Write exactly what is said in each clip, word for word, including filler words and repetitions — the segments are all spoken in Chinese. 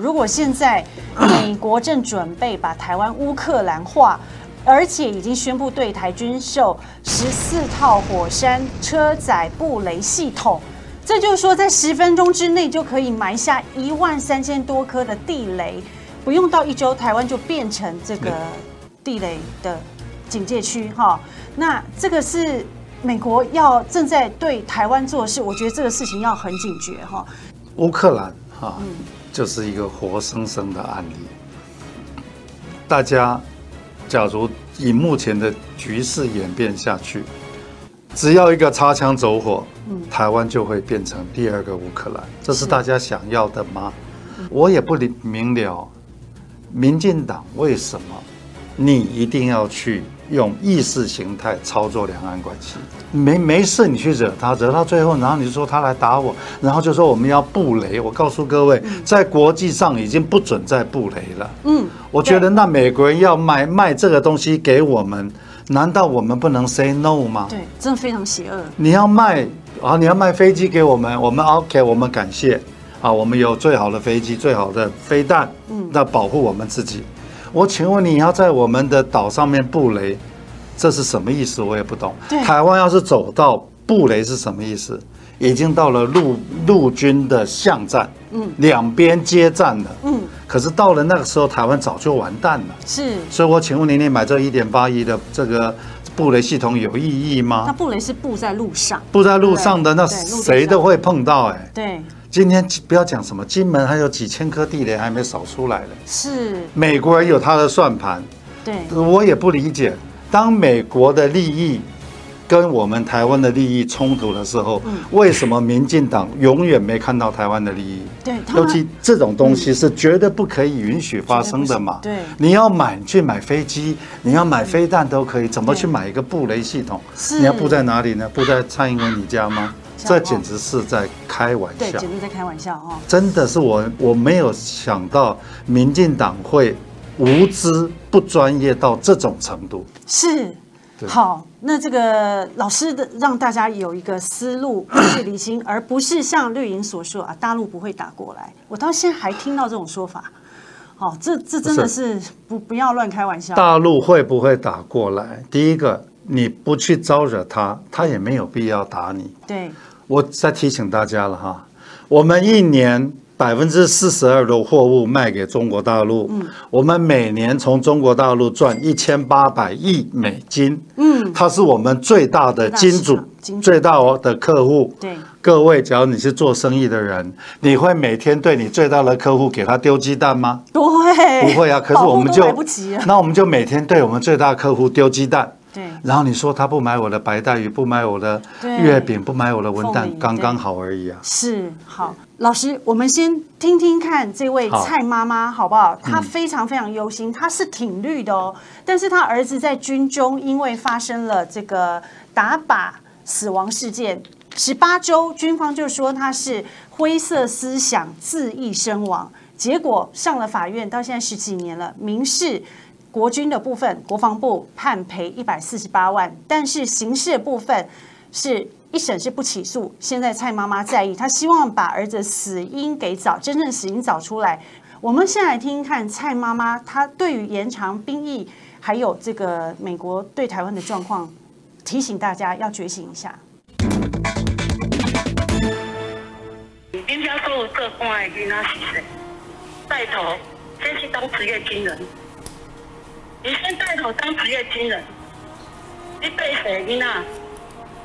如果现在美国正准备把台湾乌克兰化，而且已经宣布对台军售十四套火山车载布雷系统，这就是说在十分钟之内就可以埋下一万三千多颗的地雷，不用到一周，台湾就变成这个地雷的警戒区哈。那这个是美国要正在对台湾做的事，我觉得这个事情要很警觉哈。乌克兰哈。嗯 就是一个活生生的案例。大家，假如以目前的局势演变下去，只要一个擦枪走火，台湾就会变成第二个乌克兰。这是大家想要的吗？我也不明了，民进党为什么你一定要去用意识形态操作两岸关系？没没事，你去惹他，惹到最后，然后你说他来打我，然后就说我们要布雷。我告诉各位，在国际上已经不准再布雷了。嗯，我觉得那美国人要卖卖这个东西给我们，难道我们不能 say no 吗？对，真的非常邪恶。你要卖啊，你要卖飞机给我们，我们 OK， 我们感谢啊，我们有最好的飞机、最好的飞弹，嗯，那保护我们自己。 我请问你要在我们的岛上面布雷，这是什么意思？我也不懂。台湾要是走到布雷是什么意思？已经到了陆陆军的巷战，嗯，两边接战了，嗯。可是到了那个时候，台湾早就完蛋了。是。所以我请问您，你买这 一点八 亿的这个布雷系统有意义吗？那布雷是布在路上，布在路上的那谁都会碰到哎。对。 今天不要讲什么，金门还有几千颗地雷还没扫出来呢。是美国人有他的算盘，对，我也不理解。当美国的利益跟我们台湾的利益冲突的时候，嗯、为什么民进党永远没看到台湾的利益？对，尤其这种东西是绝对不可以允许发生的嘛。对，你要买去买飞机，你要买飞弹都可以，怎么去买一个布雷系统？你要布在哪里呢？布在蔡英文你家吗？ 这简直是在开玩笑，对，简直在开玩笑哦！真的是我，我没有想到民进党会无知、不专业到这种程度。是，好，那这个老师的让大家有一个思路去理清，而不是像绿营所说啊，大陆不会打过来。我到现在还听到这种说法。 哦，这这真的是不不要乱开玩笑。大陆会不会打过来？第一个，你不去招惹他，他也没有必要打你。对，我再提醒大家了哈，我们一年百分之四十二的货物卖给中国大陆，嗯，我们每年从中国大陆赚一千八百亿美金，嗯，它是我们最大的金主，最大的客户。对。 各位，只要你是做生意的人，你会每天对你最大的客户给他丢鸡蛋吗？不会，不会啊。可是我们就那我们就每天对我们最大的客户丢鸡蛋。对。然后你说他不买我的白带鱼，不买我的月饼，不买我的文旦，刚刚好而已啊。是，好，老师，我们先听听看这位蔡妈妈好不好？她非常非常忧心，她是挺绿的哦，但是她儿子在军中因为发生了这个打靶死亡事件。 十八周，军方就说他是灰色思想自缢身亡，结果上了法院，到现在十几年了。民事国军的部分，国防部判赔一百四十八万，但是刑事部分是一审是不起诉。现在蔡妈妈在意，她希望把儿子死因给找，真正死因找出来。我们先来听一看蔡妈妈，她对于延长兵役还有这个美国对台湾的状况，提醒大家要觉醒一下。 恁遐所有做官的囡仔是谁？带头，这是当职业军人。你先带头当职业军人，你对谁囡仔？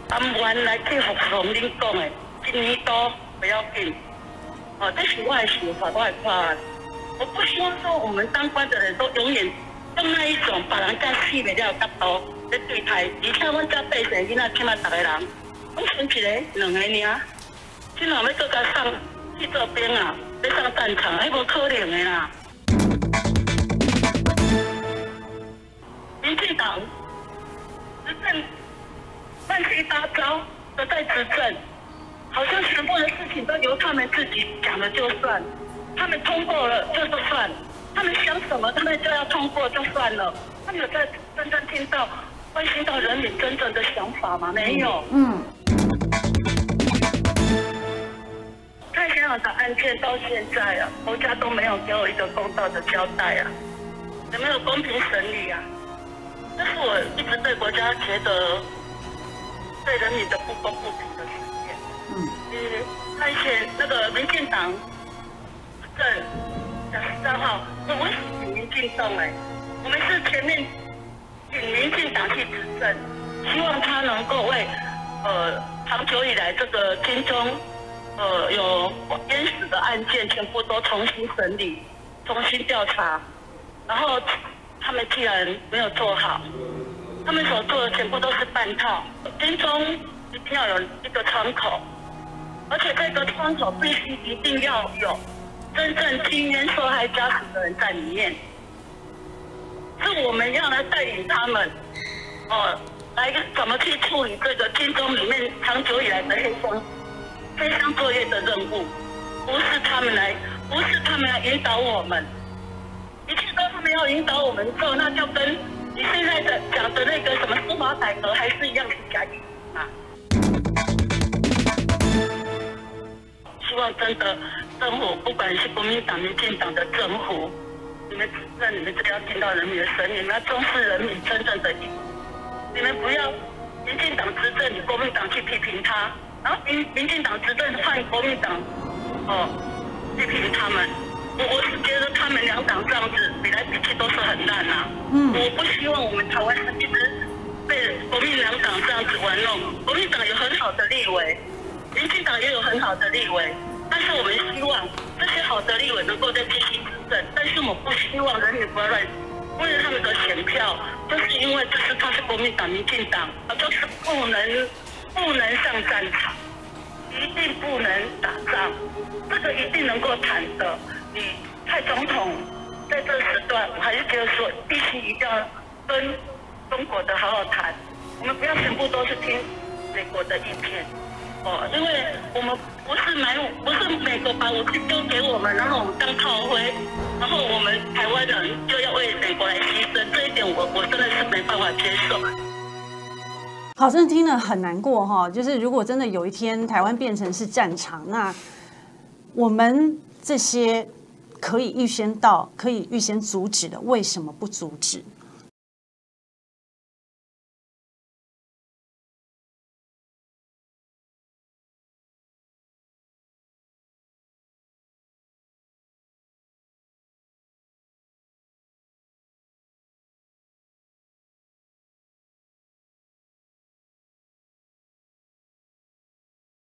甘愿来去服从恁讲的，一年多不要紧。哦，这是我的想法，我的看法。我不希望说我们当官的人都永远用那一种把人家气不了的角度来对待。而且我遮对谁囡仔，起码逐个人，我剩一个、两个尔。 你若要搁甲送去做兵啊，要上战场，迄无可能的啦！民进党执政乱七八糟的在执政，好像全部的事情都由他们自己讲了就算，他们通过了就是算，他们想什么他们就要通过就算了，他们有在真正听到关心到人民真正的想法吗？没有。嗯。嗯 看一下样的案件到现在啊，国家都没有给我一个公道的交代啊，也没有公平审理啊。这是我一直对国家觉得对人民的不公不平的事件。嗯。嗯，那些那个民进党政蒋十三号，我们是挺民进党哎，我们是全面挺民进党去执政，希望他能够为呃长久以来这个军中。 呃，有淹死的案件全部都重新审理、重新调查，然后他们既然没有做好，他们所做的全部都是半套。军中一定要有一个窗口，而且这个窗口必须一定要有真正经验受害家属的人在里面，是我们要来带领他们，呃，来怎么去处理这个军中里面长久以来的黑箱。 黑箱作业的任务，不是他们来，不是他们来引导我们，一切都是没有引导我们做，那就跟你现在的讲的那个什么司法改革还是一样的假议题嘛。希望真的政府，不管是国民党、民进党的政府，你们执政，你们真的要听到人民的声音，你们要重视人民真正的意义，你们不要民进党执政，你国民党去批评他。 然后民民进党执政换国民党，哦，批评他们，我我是觉得他们两党这样子比来比去都是很烂啊。嗯。我不希望我们台湾是一直被国民两党这样子玩弄。国民党有很好的立委，民进党也有很好的立委，但是我们希望这些好的立委能够再继续执政，但是我不希望人民不要乱，为了他们的选票，就是因为这是他是国民党、民进党，就是不能。 不能上战场，一定不能打仗，这个一定能够谈的。你蔡总统在这时段，我还是觉得说，必须一定要跟中国的好好谈，我们不要全部都是听美国的意见哦，因为我们不是买武，不是美国把武器丢给我们，然后我们当炮灰，然后我们台湾人就要为美国来牺牲，这一点我我真的是没办法接受。 好，真的听了很难过哈。就是如果真的有一天台湾变成是战场，那我们这些可以预先到、可以预先阻止的，为什么不阻止？